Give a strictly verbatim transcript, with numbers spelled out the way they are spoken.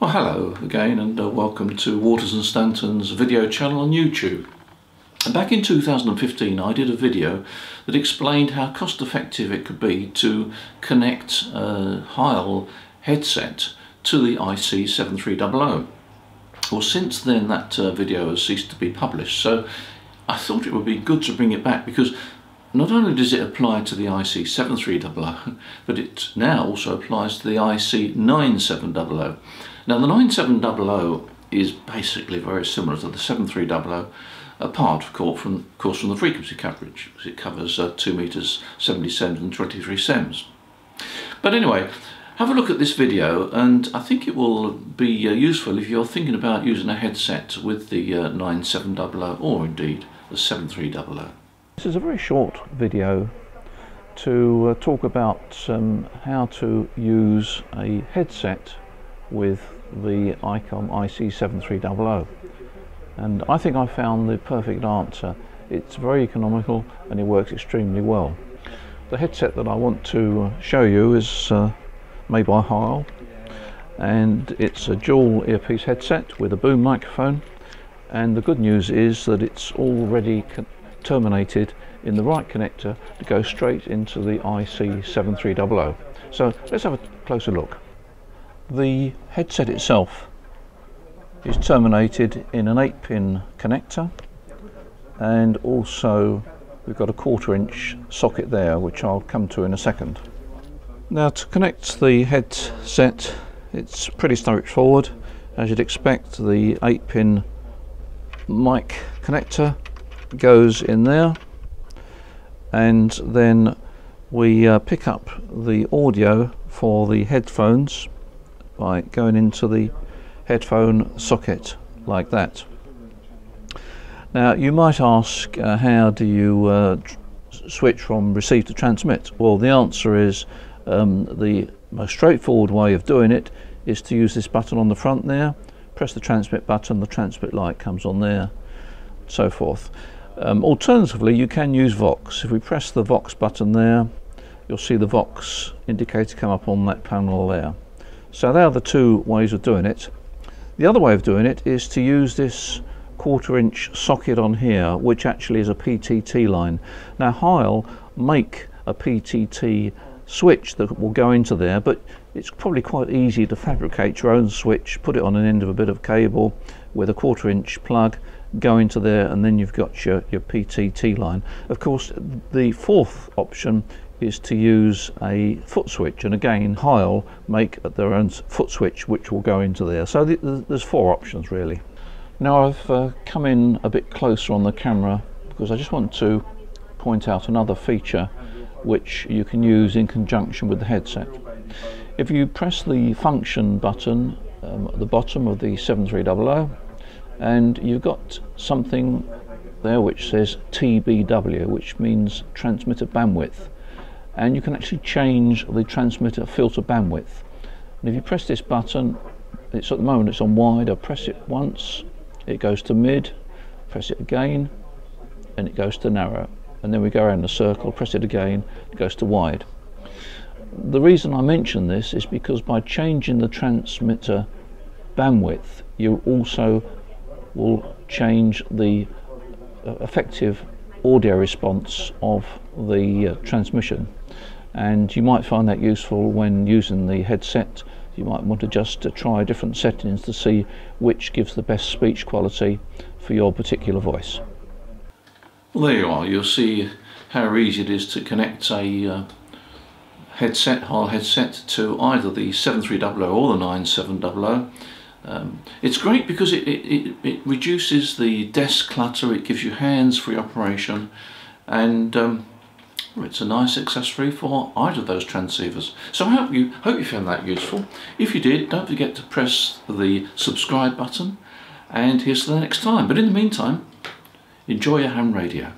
Well, hello again, and uh, welcome to Waters and Stanton's video channel on YouTube. Back in two thousand fifteen I did a video that explained how cost effective it could be to connect a Heil headset to the I C seven three hundred. Well, since then that uh, video has ceased to be published, so I thought it would be good to bring it back, because not only does it apply to the I C seven three hundred, but it now also applies to the I C nine seven hundred. Now the nine seven hundred is basically very similar to the seven three hundred, apart of course from, of course from the frequency coverage, because it covers uh, two meters, seventy sems and twenty-three sems. But anyway, have a look at this video, and I think it will be uh, useful if you're thinking about using a headset with the uh, nine seven hundred or indeed the seven three hundred. This is a very short video to uh, talk about um, how to use a headset with the ICOM I C seven three hundred, and I think I found the perfect answer. It's very economical and it works extremely well. The headset that I want to show you is uh, made by Heil, and it's a dual earpiece headset with a boom microphone, and the good news is that it's already terminated in the right connector to go straight into the I C seven three hundred. So let's have a closer look. The headset itself is terminated in an eight pin connector, and also we've got a quarter inch socket there, which I'll come to in a second. Now, to connect the headset, it's pretty straightforward. As you'd expect, the eight pin mic connector goes in there, and then we uh, pick up the audio for the headphones by going into the headphone socket like that. Now you might ask, uh, how do you uh, switch from receive to transmit? Well, the answer is um, the most straightforward way of doing it is to use this button on the front there. Press the transmit button, the transmit light comes on there, so forth. Um, alternatively, you can use Vox. If we press the Vox button there, you'll see the Vox indicator come up on that panel there. So they are the two ways of doing it. The other way of doing it is to use this quarter inch socket on here, which actually is a P T T line. Now Heil make a P T T switch that will go into there, but it's probably quite easy to fabricate your own switch, put it on an end of a bit of cable with a quarter inch plug, go into there, and then you've got your, your P T T line. Of course, the fourth option is to use a foot switch, and again Heil make their own foot switch which will go into there. So th th there's four options really. Now I've uh, come in a bit closer on the camera, because I just want to point out another feature which you can use in conjunction with the headset. If you press the function button um, at the bottom of the seven three hundred, and you've got something there which says T B W, which means transmitter bandwidth, and you can actually change the transmitter filter bandwidth. And if you press this button, it's at the moment it's on wide. I press it once, it goes to mid, press it again, and it goes to narrow, and then we go around the circle, press it again, it goes to wide. The reason I mention this is because by changing the transmitter bandwidth, you also will change the effective audio response of the uh, transmission, and you might find that useful when using the headset. You might want to just uh, try different settings to see which gives the best speech quality for your particular voice. Well, there you are. You'll see how easy it is to connect a uh, headset, Heil headset, to either the seven three hundred or the nine seven hundred. Um, it's great because it, it, it reduces the desk clutter, it gives you hands-free operation, and um, it's a nice accessory for either of those transceivers. So I hope you, hope you found that useful. If you did, don't forget to press the subscribe button, and here's to the next time. But in the meantime, enjoy your ham radio.